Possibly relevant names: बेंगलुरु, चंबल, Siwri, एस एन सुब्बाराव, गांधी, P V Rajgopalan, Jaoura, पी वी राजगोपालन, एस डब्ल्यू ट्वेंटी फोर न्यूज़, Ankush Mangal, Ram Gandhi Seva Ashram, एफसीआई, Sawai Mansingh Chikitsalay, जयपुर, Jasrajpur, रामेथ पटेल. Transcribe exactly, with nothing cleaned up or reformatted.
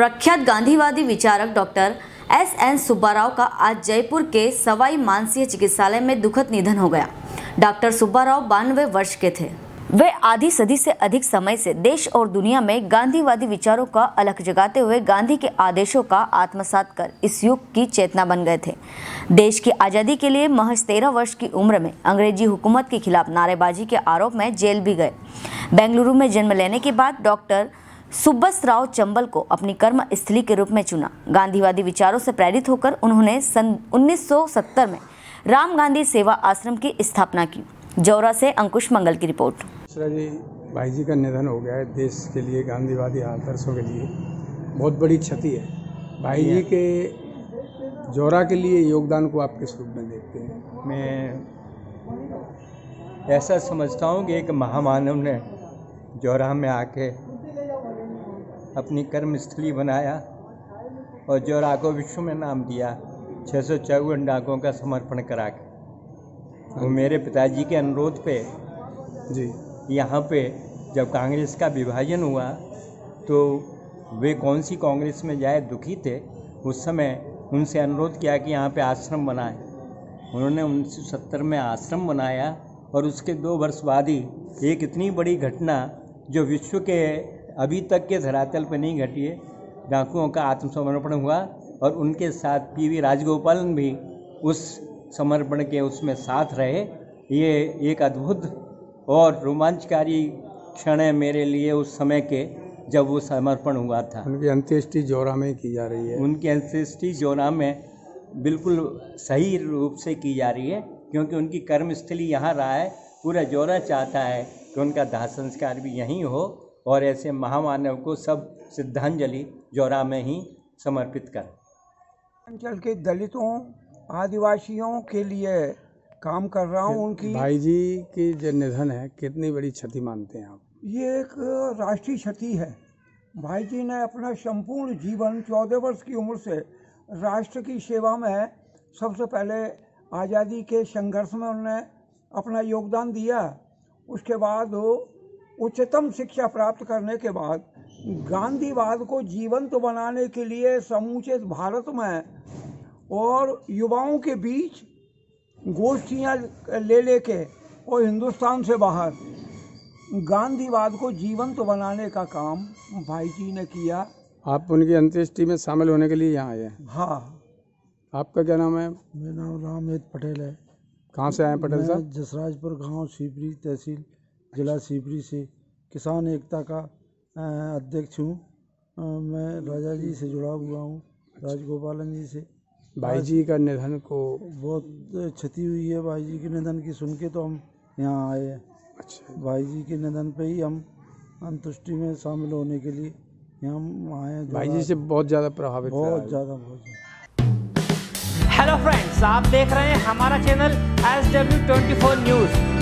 प्रख्यात गांधीवादी विचारक डॉक्टर एस एन सुब्बाराव का आज जयपुर के सवाई मानसिंह चिकित्सालय में दुखद निधन हो गया। डॉक्टर सुब्बाराव बानवे वर्ष के थे। वे आधी सदी से अधिक समय से देश और दुनिया में गांधीवादी विचारों का अलख जगाते हुए गांधी के आदेशों का आत्मसात कर इस युग की चेतना बन गए थे। देश की आज़ादी के लिए महज तेरह वर्ष की उम्र में अंग्रेजी हुकूमत के खिलाफ नारेबाजी के आरोप में जेल भी गए। बेंगलुरु में जन्म लेने के बाद डॉक्टर सुब्बाराव चंबल को अपनी कर्म स्थली के रूप में चुना। गांधीवादी विचारों से प्रेरित होकर उन्होंने सन उन्नीस सौ सत्तर में राम गांधी सेवा आश्रम की स्थापना की। जौरा से अंकुश मंगल की रिपोर्ट। जी भाई जी का निधन हो गया है। देश के लिए, गांधीवादी आदर्शों के लिए बहुत बड़ी क्षति है। भाई जी के जौरा के लिए योगदान को आप किस रूप में देखते हैं? मैं ऐसा समझता हूँ कि एक महामानव ने जौरा में आके अपनी कर्मस्थली बनाया और जौरा को विश्व में नाम दिया, छः सौ चौवन डाकों का समर्पण करा के। वो मेरे पिताजी के अनुरोध पे जी यहाँ पे जब कांग्रेस का विभाजन हुआ तो वे कौन सी कांग्रेस में जाए, दुखी थे। उस समय उनसे अनुरोध किया कि यहाँ पे आश्रम बनाए। उन्होंने उन्नीस सौ सत्तर में आश्रम बनाया और उसके दो वर्ष बाद ही एक इतनी बड़ी घटना जो विश्व के अभी तक के धरातल पर नहीं घटी है, डाकुओं का आत्मसमर्पण हुआ और उनके साथ पी वी राजगोपालन भी उस समर्पण के उसमें साथ रहे। ये एक अद्भुत और रोमांचकारी क्षण है मेरे लिए उस समय के, जब वो समर्पण हुआ था। उनकी अंत्येष्टि जौरा में की जा रही है। उनकी अंत्येष्टि जौरा में बिल्कुल सही रूप से की जा रही है, क्योंकि उनकी कर्मस्थली यहाँ रहा है। पूरा जौरा चाहता है कि उनका दाह संस्कार भी यहीं हो और ऐसे महामानव को सब श्रद्धांजलि जौरा में ही समर्पित कर। अंचल के दलितों आदिवासियों के लिए काम कर रहा हूँ। उनकी भाई जी की जो निधन है, कितनी बड़ी क्षति मानते हैं आप? ये एक राष्ट्रीय क्षति है। भाई जी ने अपना संपूर्ण जीवन चौदह वर्ष की उम्र से राष्ट्र की सेवा में है। सबसे पहले आज़ादी के संघर्ष में उन्होंने अपना योगदान दिया। उसके बाद वो उच्चतम शिक्षा प्राप्त करने के बाद गांधीवाद को जीवंत बनाने के लिए समूचे भारत में और युवाओं के बीच गोष्ठियाँ ले लेके और हिंदुस्तान से बाहर गांधीवाद को जीवंत तो बनाने का काम भाई जी ने किया। आप उनकी अंत्येष्टि में शामिल होने के लिए यहाँ आए हैं? हाँ। आपका क्या नाम है? मेरा नाम रामेथ पटेल है। कहाँ से आए पटेल साहब? जसराजपुर गांव सिवरी, तहसील जिला सिवरी से किसान एकता का अध्यक्ष हूँ। मैं राजा जी से जुड़ा हुआ हूँ, राजगोपालन जी से। भाई जी का निधन को बहुत क्षति हुई है। भाई जी के निधन की सुन के तो हम यहाँ आए हैं। अच्छा। भाई जी के निधन पे ही हम अंतुष्टि में शामिल होने के लिए हम आए हैं। भाई जी से बहुत ज़्यादा प्रभावित, बहुत ज़्यादा बहुत ज़्यादा। हेलो फ्रेंड्स, आप देख रहे हैं हमारा channel एस डब्ल्यू ट्वेंटी फोर न्यूज़।